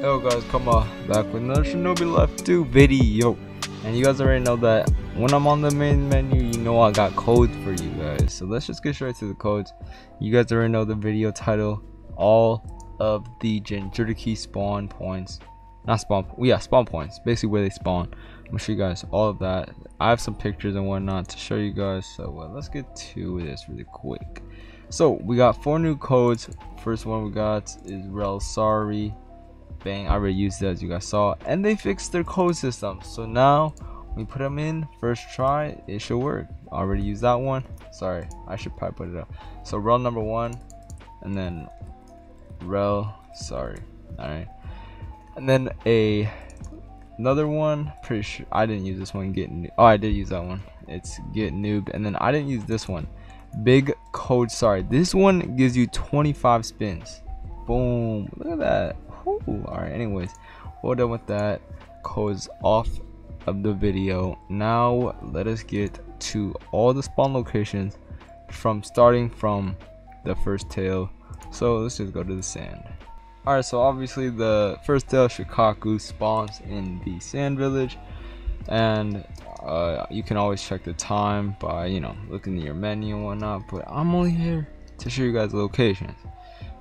Yo guys, come on back with another Shinobi Left 2 video, and you guys already know that when I'm on the main menu, you know I got codes for you guys. So let's just get straight to the codes. You guys already know the video title. All of the Jinchuriki spawn points, spawn points, basically where they spawn. I'm gonna show you guys all of that. I have some pictures and whatnot to show you guys. So let's get to this really quick. So we got 4 new codes. First one we got is Relsari. Bang, I already used that, as you guys saw, and they fixed their code system. So now we put them in first try, it should work. I already used that one, sorry, I should probably put it up. So rel number 1 and then rel, sorry, all right, and then another one, pretty sure I didn't use this one, oh I did use that one, it's get noobed, and then I didn't use this one, big code, sorry. This one gives you 25 spins, boom, look at that. Ooh, all right, anyways, we're done with that. Codes off of the video. Now let us get to all the spawn locations starting from the first tail. So let's just go to the sand. All right, so obviously the first tail, Shikaku, spawns in the sand village, and you can always check the time by looking at your menu and whatnot. But I'm only here to show you guys locations.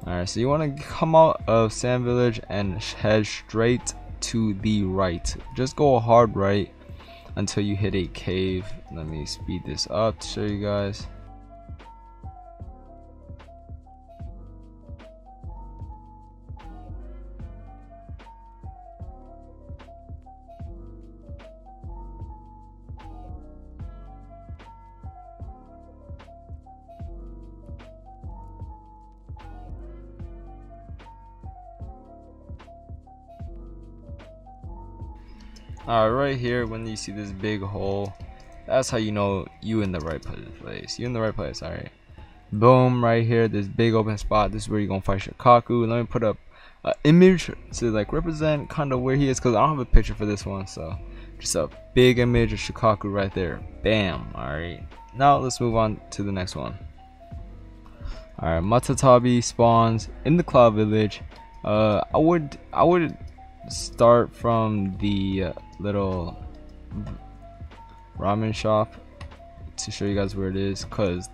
Alright, so you want to come out of Sand Village and head straight to the right. Just go hard right until you hit a cave. Let me speed this up to show you guys. Alright, right here, when you see this big hole, that's how you know you in the right place. You in the right place, alright. Boom, right here, this big open spot. This is where you're gonna fight Shikaku. Let me put up an image to like represent kind of where he is, because I don't have a picture for this one. So just a big image of Shikaku right there. Bam, alright. Now let's move on to the next one. Alright, Matatabi spawns in the Cloud Village. I would start from the little ramen shop to show you guys where it is, because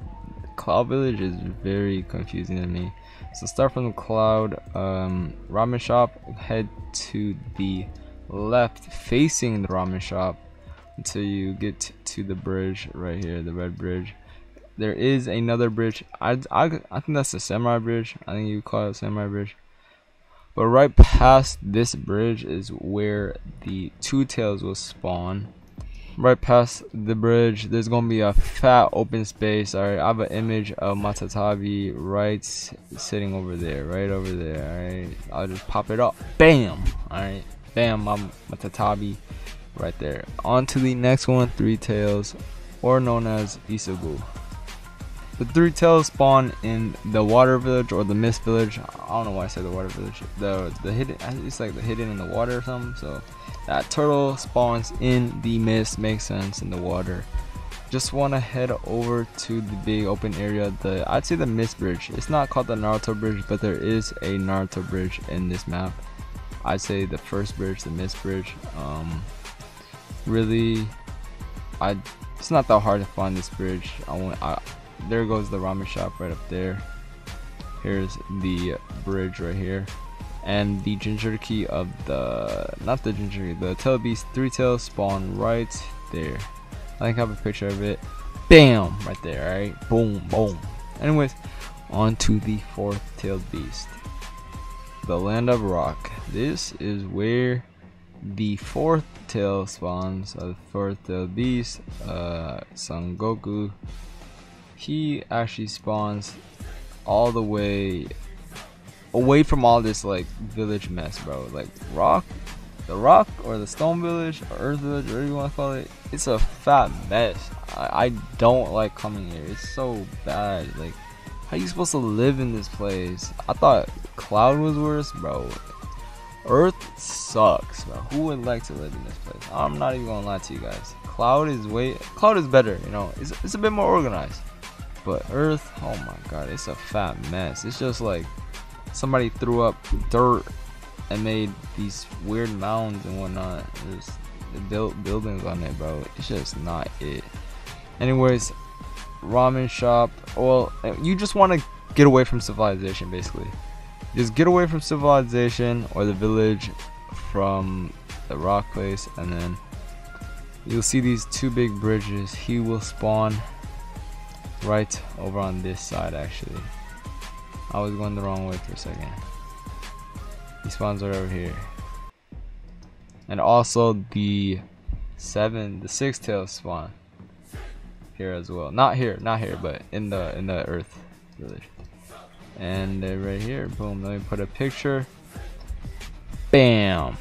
Cloud Village is very confusing to me. So start from the Cloud ramen shop, head to the left facing the ramen shop until you get to the bridge right here, the red bridge. There is another bridge, I think that's the samurai bridge, I think you call it samurai bridge. But right past this bridge is where the two tails will spawn. Right past the bridge, there's gonna be a fat open space. Alright, I have an image of Matatabi right sitting over there, right over there. Alright, I'll just pop it up. Bam! Alright, bam, I'm Matatabi right there. On to the next one, three tails, or known as Isobu. The three tails spawn in the water village or the mist village. I don't know why I said the water village. The hidden, it's like the hidden in the water or something. So that turtle spawns in the mist, makes sense, in the water. Just want to head over to the big open area. I'd say the mist bridge. It's not called the Naruto bridge, but there is a Naruto bridge in this map. I'd say the first bridge, the mist bridge. Really, it's not that hard to find this bridge. There goes the ramen shop right up there. Here's the bridge right here, and the Jinchuriki of the the Tailed Beast three tails spawn right there. I think I have a picture of it. Bam, right there. All right, boom, boom. Anyways, on to the fourth Tailed Beast, the Land of Rock. This is where the fourth tail spawns. The fourth Tailed Beast, Son Goku. He actually spawns all the way away from all this like village mess, bro. Like the rock or the stone village or earth village, whatever you want to call it. It's a fat mess. I don't like coming here. It's so bad. Like, how you supposed to live in this place? I thought Cloud was worse, bro. Earth sucks, bro. Who would like to live in this place? I'm not even gonna lie to you guys. Cloud is better. It's a bit more organized. But Earth, oh my god, it's a fat mess. It's just like somebody threw up dirt I made these weird mounds and whatnot. There's built buildings on it, bro. It's just not it. Anyways, ramen shop. Well, you just want to get away from civilization, basically. Just get away from civilization or the village from the rock place, and then you'll see these two big bridges. He will spawn right over on this side. Actually, I was going the wrong way for a second. He spawns right over here. And also the six tails spawn here as well. Not here, but in the earth village. And they're right here. Boom, let me put a picture. Bam.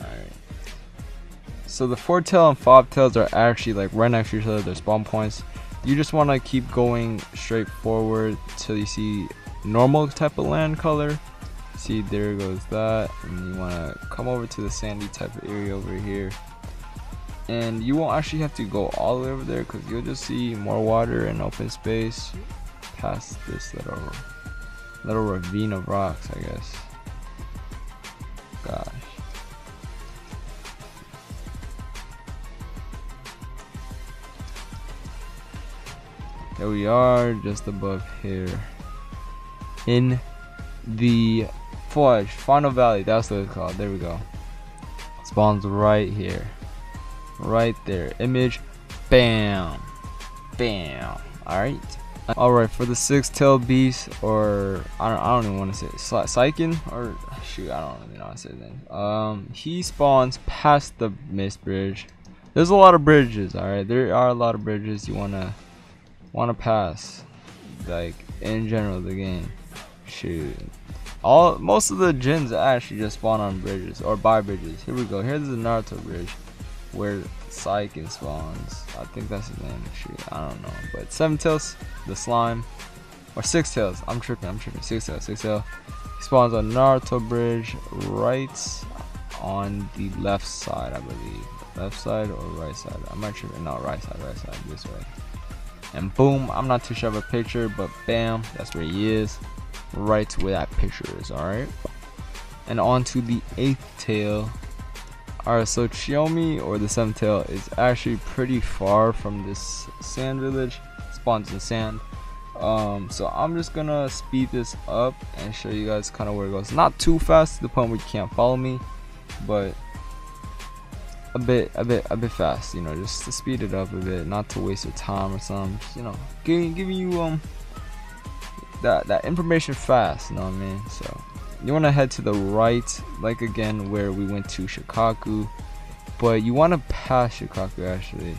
Alright. So the four tail and five tails are actually like right next to each other. They're spawn points. You just want to keep going straight forward till you see normal type of land color. See, there goes that. And you want to come over to the sandy type of area over here. And you won't actually have to go all the way over there, because you'll just see more water and open space past this little ravine of rocks, I guess. Gosh. There we are, just above here in the final valley. That's what it's called. There we go. Spawns right here, right there. Image. Bam, bam. All right, for the six-tailed beast, or I don't even want to say Saiken, or shoot, I don't really know how to say his name. He spawns past the mist bridge. There's a lot of bridges. All right, there are a lot of bridges you wanna pass, like in general the game. Shoot, most of the gens actually just spawn on bridges or by bridges. Here we go. Here's the Naruto bridge where Saiken spawns. I think that's his name. Shoot, I don't know. But seven tails, the slime, or six tails. I'm tripping. Six tails. He spawns on Naruto bridge, right on the left side, I believe. Left side or right side? I'm not tripping. No, right side. This way. And boom. I'm not too sure of a picture, but bam, that's where he is. Right where that picture is. All right, and on to the eighth tail. All right, so Chiyomi, or the seventh tail, is actually pretty far from this sand village. Spawns in sand. So I'm just gonna speed this up and show you guys kind of where it goes. Not too fast to the point where you can't follow me, but a bit fast, you know, just to speed it up a bit, not to waste your time or something. Just, you know, giving you that information fast, you know what I mean? So you want to head to the right, like again where we went to Shikaku, but you want to pass Shikaku actually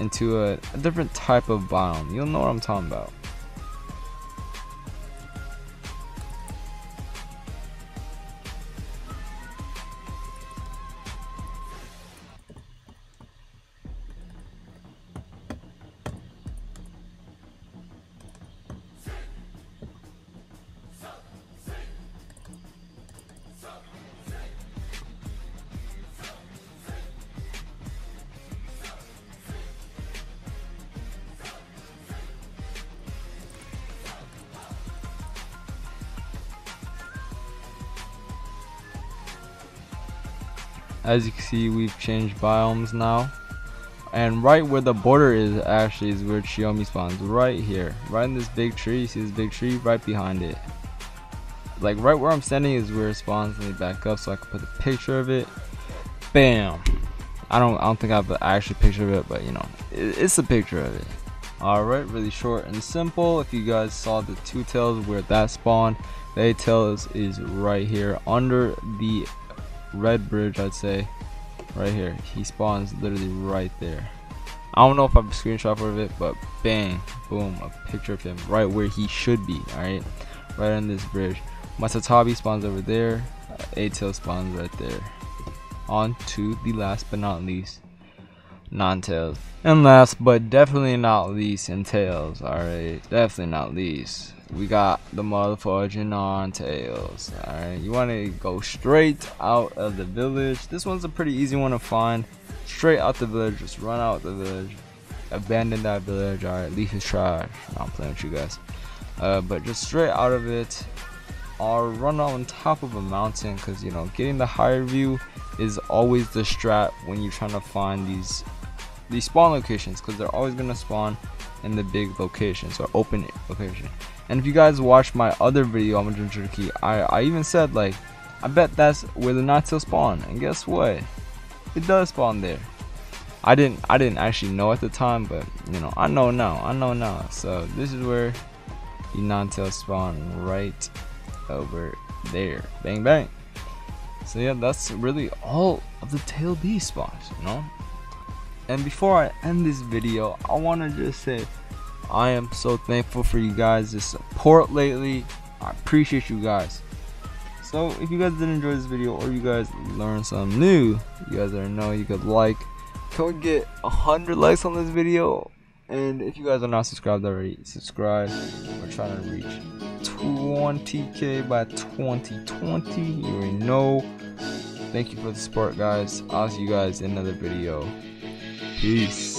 into a different type of biome. You'll know what I'm talking about. As you can see, we've changed biomes now, and right where the border is actually is where Chiyomi spawns, right here, right in this big tree. You see this big tree right behind it, like right where I'm standing is where it spawns. Let me back up so I can put a picture of it. Bam. I don't think I have an actual picture of it, but you know, it's a picture of it. All right, really short and simple. If you guys saw the two tails where that spawned, the eight tails is right here under the red bridge, I'd say, right here. He spawns literally right there. I don't know if I have a screenshot of it, but bang, boom, a picture of him right where he should be. All right, right on this bridge. Matatabi spawns over there. A-tail spawns right there. On to the last but not least, non-tails. And last but definitely not least, in tails. All right, definitely not least, we got the motherfucking non-tails. All right, you want to go straight out of the village. This one's a pretty easy one to find. Straight out the village, just run out the village, abandon that village. All right, leave his trash. I'm playing with you guys, but just straight out of it. are run on top of a mountain, because you know, getting the higher view is always the strat when you're trying to find these spawn locations, because they're always going to spawn in the big locations or open location. And if you guys watched my other video on Jinchuriki, I even said, like, I bet that's where the Natsu spawn, and guess what, it does spawn there. I didn't actually know at the time, but you know, I know now. So this is where the non-tail spawn, right over there. Bang bang. So yeah, that's really all of the Tailed Beast spawns, you know. And before I end this video, I want to just say I am so thankful for you guys, the support lately. I appreciate you guys. So if you guys did enjoy this video, or you guys learned something new, you guys already know, you could like. Can we get 100 likes on this video? And if you guys are not subscribed already, subscribe. We're trying to reach 20k by 2020. You already know. Thank you for the support, guys. I'll see you guys in another video. Peace.